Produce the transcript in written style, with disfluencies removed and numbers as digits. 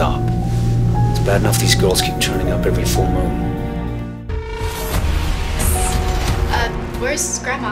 stop. It's bad enough these girls keep turning up every full moon. Where's Grandma?